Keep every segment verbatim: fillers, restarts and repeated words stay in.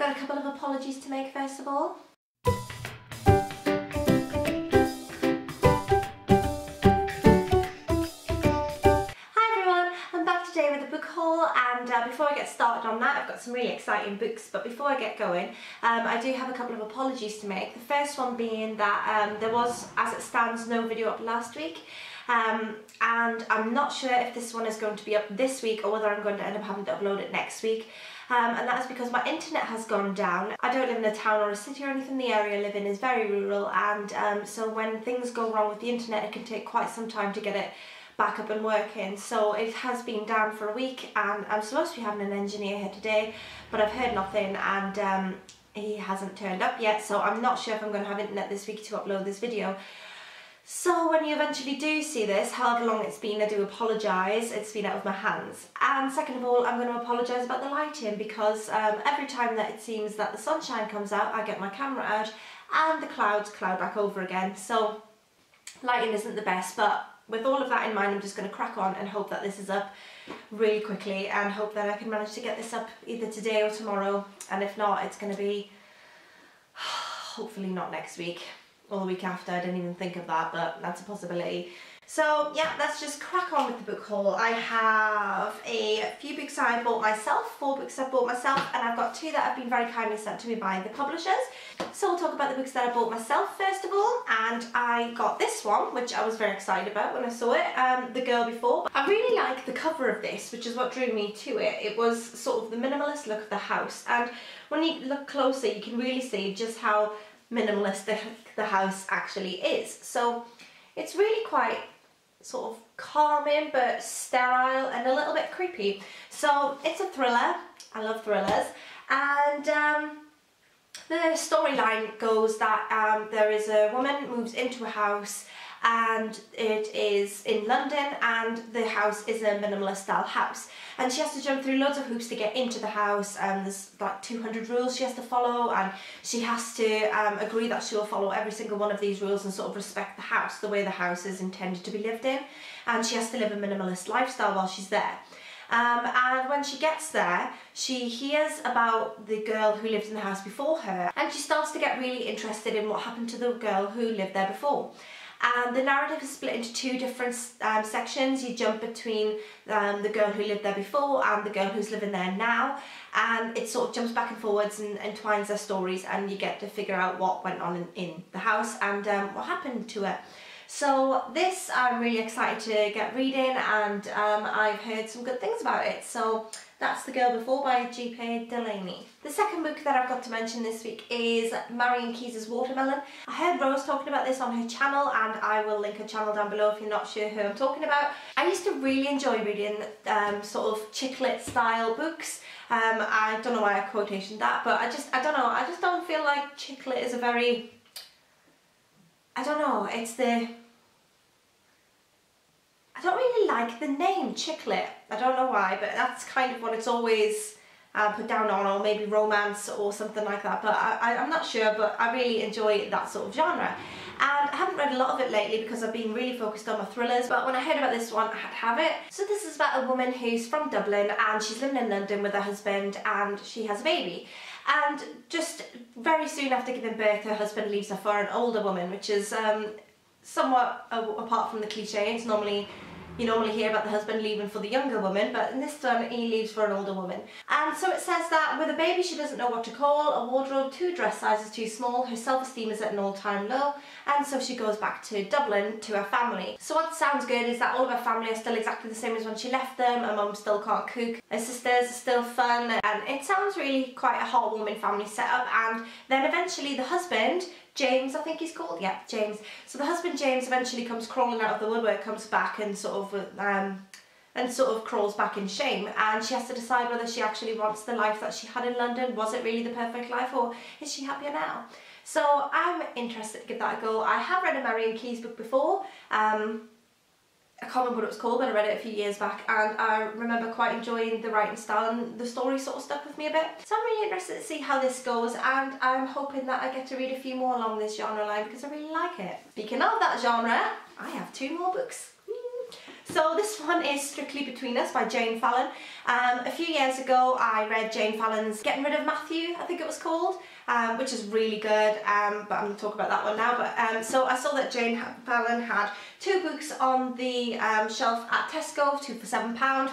I've got a couple of apologies to make first of all. And uh, before I get started on that, I've got some really exciting books, but before I get going, um, I do have a couple of apologies to make. The first one being that um, there was, as it stands, no video up last week. Um, and I'm not sure if this one is going to be up this week or whether I'm going to end up having to upload it next week. Um, and that is because my internet has gone down. I don't live in a town or a city or anything. The area I live in is very rural, and um, so when things go wrong with the internet, it can take quite some time to get it back up and working. So it has been down for a week, and I'm supposed to be having an engineer here today, but I've heard nothing, and um, he hasn't turned up yet, so I'm not sure if I'm going to have internet this week to upload this video. So when you eventually do see this, however long it's been, I do apologise, it's been out of my hands. And second of all, I'm going to apologise about the lighting, because um, every time that it seems that the sunshine comes out, I get my camera out and the clouds cloud back over again. So lighting isn't the best, but with all of that in mind, I'm just going to crack on and hope that this is up really quickly, and hope that I can manage to get this up either today or tomorrow, and if not, it's going to be hopefully not next week or the week after. I didn't even think of that, but that's a possibility. So yeah, let's just crack on with the book haul. I have a few books I bought myself, four books I bought myself, and I've got two that have been very kindly sent to me by the publishers. So we'll talk about the books that I bought myself first of all, and I got this one, which I was very excited about when I saw it, um, The Girl Before. I really like the cover of this, which is what drew me to it. It was sort of the minimalist look of the house, and when you look closer, you can really see just how minimalistic the house actually is. So it's really quite sort of calming, but sterile and a little bit creepy. So it's a thriller. I love thrillers. And um, the storyline goes that um, there is a woman moves into a house, and it is in London, and the house is a minimalist style house, and she has to jump through loads of hoops to get into the house, and there's like two hundred rules she has to follow, and she has to um, agree that she will follow every single one of these rules and sort of respect the house, the way the house is intended to be lived in, and she has to live a minimalist lifestyle while she's there. Um, and when she gets there, she hears about the girl who lived in the house before her, and she starts to get really interested in what happened to the girl who lived there before. And the narrative is split into two different um, sections. You jump between um, the girl who lived there before and the girl who's living there now, and it sort of jumps back and forwards and entwines their stories, and you get to figure out what went on in, in the house and um, what happened to it. So this I'm really excited to get reading, and um, I've heard some good things about it. So that's The Girl Before by G P Delaney. The second book that I've got to mention this week is Marian Keyes' Watermelon. I heard Rose talking about this on her channel, and I will link her channel down below if you're not sure who I'm talking about. I used to really enjoy reading um, sort of chick lit style books. Um, I don't know why I quotationed that, but I just, I don't know, I just don't feel like chick lit is a very... I don't know, it's the... I don't really like the name chick lit. I don't know why, but that's kind of what it's always uh, put down on, or maybe romance or something like that, but I, I, I'm not sure, but I really enjoy that sort of genre. And I haven't read a lot of it lately because I've been really focused on my thrillers, but when I heard about this one, I had to have it. So this is about a woman who's from Dublin, and she's living in London with her husband, and she has a baby. And just very soon after giving birth, her husband leaves her for an older woman, which is um, somewhat uh, apart from the cliche. It's normally, you normally hear about the husband leaving for the younger woman, but in this one, he leaves for an older woman. And so it says that with a baby, she doesn't know what to call, a wardrobe two dress sizes too small, her self-esteem is at an all-time low, and so she goes back to Dublin to her family. So what sounds good is that all of her family are still exactly the same as when she left them, her mum still can't cook, her sisters are still fun, and it sounds really quite a heartwarming family setup. And then eventually the husband, James, I think he's called, yeah, James. So the husband, James, eventually comes crawling out of the woodwork, comes back and sort of um, and sort of crawls back in shame, and she has to decide whether she actually wants the life that she had in London. Was it really the perfect life, or is she happier now? So I'm interested to give that a go. I have read a Marian Keyes book before. Um, I can't remember what it was called, but I read it a few years back, and I remember quite enjoying the writing style, and the story sort of stuck with me a bit. So I'm really interested to see how this goes, and I'm hoping that I get to read a few more along this genre line because I really like it. Speaking of that genre, I have two more books. So this one is Strictly Between Us by Jane Fallon. Um, a few years ago I read Jane Fallon's Getting Rid of Matthew, I think it was called, um, which is really good, um, but I'm going to talk about that one now. But um, so I saw that Jane Fallon had two books on the um, shelf at Tesco, two for seven pounds.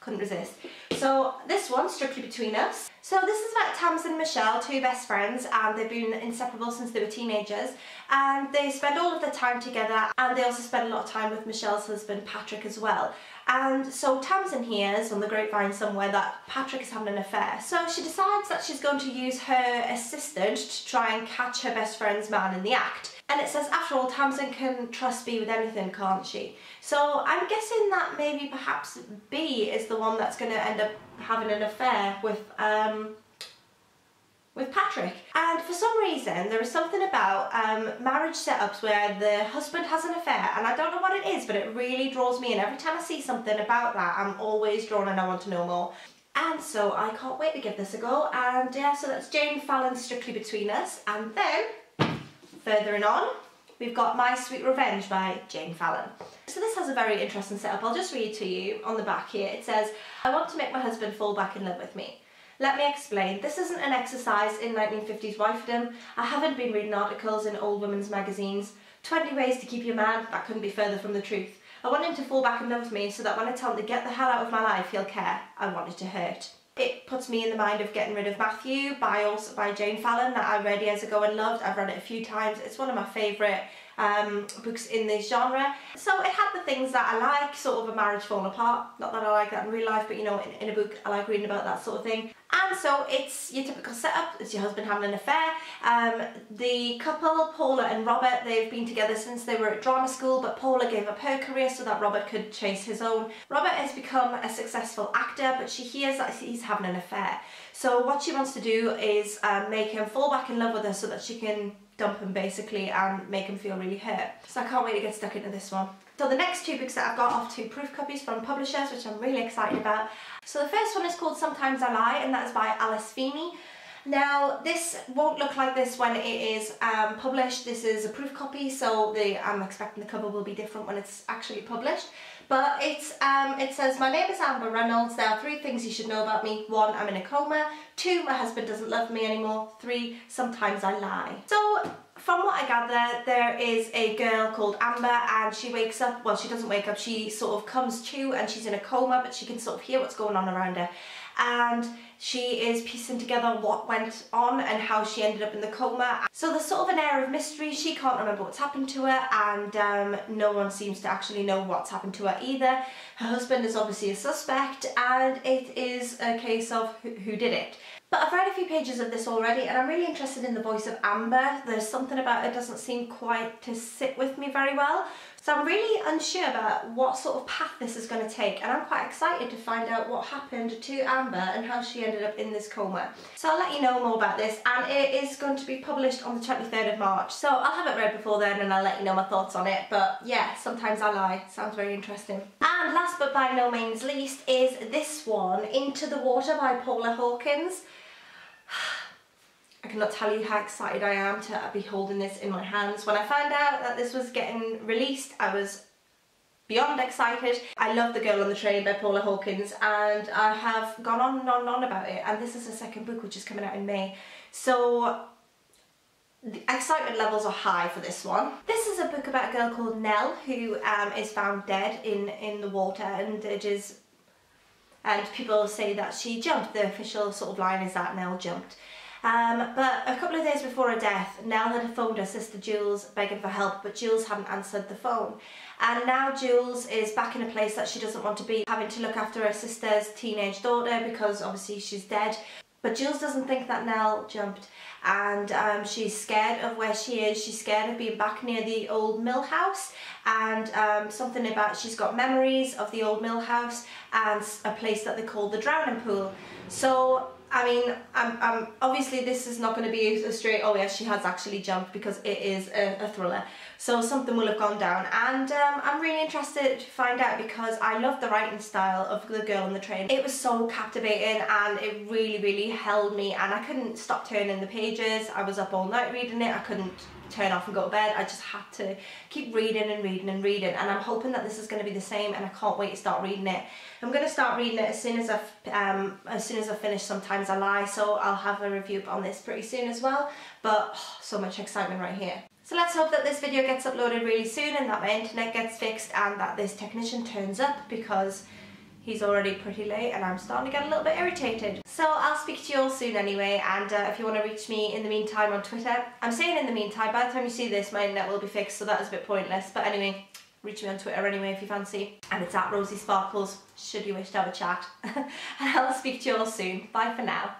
Couldn't resist. So this one, Strictly Between Us. So this is about Tamsin and Michelle, two best friends, and they've been inseparable since they were teenagers, and they spend all of their time together, and they also spend a lot of time with Michelle's husband Patrick as well. And so Tamsin hears on the grapevine somewhere that Patrick is having an affair, so she decides that she's going to use her assistant to try and catch her best friend's man in the act. And it says, after all, Tamsin can trust B with anything, can't she? So I'm guessing that maybe perhaps B is the one that's going to end up having an affair with um, with Patrick. And for some reason, there is something about um, marriage setups where the husband has an affair, and I don't know what it is, but it really draws me in. Every time I see something about that, I'm always drawn and I want to know more. And so I can't wait to give this a go. And yeah, so that's Jane Fallon's Strictly Between Us. And then, furthering on, we've got My Sweet Revenge by Jane Fallon. So this has a very interesting setup. I'll just read to you on the back here. It says, I want to make my husband fall back in love with me. Let me explain. This isn't an exercise in nineteen fifties wifedom. I haven't been reading articles in old women's magazines. twenty ways to keep your man. That couldn't be further from the truth. I want him to fall back in love with me so that when I tell him to get the hell out of my life, he'll care. I want it to hurt. It puts me in the mind of Getting Rid of Matthew by also by Jane Fallon, that I read years ago and loved. I've read it a few times. It's one of my favourite um, books in this genre. So it had the things that I like, sort of a marriage falling apart. Not that I like that in real life, but you know, in, in a book I like reading about that sort of thing. And so it's your typical setup. It's your husband having an affair. Um, the couple, Paula and Robert, they've been together since they were at drama school, but Paula gave up her career so that Robert could chase his own. Robert has become a successful actor, but she hears that he's having an affair. So what she wants to do is um, make him fall back in love with her so that she can dump him basically and make him feel really hurt. So I can't wait to get stuck into this one. So the next two books that I've got are two proof copies from publishers, which I'm really excited about. So the first one is called Sometimes I Lie, and that's by Alice Feeney. Now this won't look like this when it is um, published. This is a proof copy, so the, I'm expecting the cover will be different when it's actually published. But it's, um, it says, my name is Amber Reynolds. There are three things you should know about me. One, I'm in a coma. Two, my husband doesn't love me anymore. Three, sometimes I lie. So from what I gather, there is a girl called Amber, and she wakes up, well, she doesn't wake up, she sort of comes to, and she's in a coma, but she can sort of hear what's going on around her. And she is piecing together what went on and how she ended up in the coma. So there's sort of an air of mystery. She can't remember what's happened to her, and um, no one seems to actually know what's happened to her either. Her husband is obviously a suspect, and it is a case of who, who did it. But I've read a few pages of this already, and I'm really interested in the voice of Amber. There's something about it doesn't seem quite to sit with me very well. So I'm really unsure about what sort of path this is going to take, and I'm quite excited to find out what happened to Amber and how she ended up in this coma. So I'll let you know more about this, and it is going to be published on the twenty-third of March. So I'll have it read before then, and I'll let you know my thoughts on it. But yeah, sometimes I lie. Sounds very interesting. And last but by no means least is this one, Into the Water by Paula Hawkins. I cannot tell you how excited I am to be holding this in my hands. When I found out that this was getting released, I was beyond excited. I love The Girl on the Train by Paula Hawkins, and I have gone on and on and on about it, and this is the second book, which is coming out in May. So the excitement levels are high for this one. This is a book about a girl called Nell who um, is found dead in, in the water, and it is, and people say that she jumped. The official sort of line is that Nell jumped. Um, but a couple of days before her death, Nell had phoned her sister Jules begging for help, but Jules hadn't answered the phone. And now Jules is back in a place that she doesn't want to be, having to look after her sister's teenage daughter because obviously she's dead. But Jules doesn't think that Nell jumped, and um, she's scared of where she is. She's scared of being back near the old mill house, and um, something about she's got memories of the old mill house and a place that they call the drowning pool. So I mean, I'm, I'm, obviously this is not going to be a straight, oh yeah, she has actually jumped, because it is a, a thriller. So something will have gone down, and um, I'm really interested to find out, because I love the writing style of The Girl on the Train. It was so captivating, and it really, really held me, and I couldn't stop turning the pages. I was up all night reading it. I couldn't turn off and go to bed. I just had to keep reading and reading and reading, and I'm hoping that this is going to be the same, and I can't wait to start reading it. I'm going to start reading it as soon as I've um, as soon as I finish Sometimes I Lie, so I'll have a review on this pretty soon as well. But oh, so much excitement right here. So let's hope that this video gets uploaded really soon, and that my internet gets fixed, and that this technician turns up, because he's already pretty late and I'm starting to get a little bit irritated. So I'll speak to you all soon anyway, and uh, if you want to reach me in the meantime on Twitter, I'm saying in the meantime, by the time you see this my internet will be fixed, so that is a bit pointless, but anyway, reach me on Twitter anyway if you fancy, and it's at Rosie Sparkles should you wish to have a chat. And I'll speak to you all soon. Bye for now.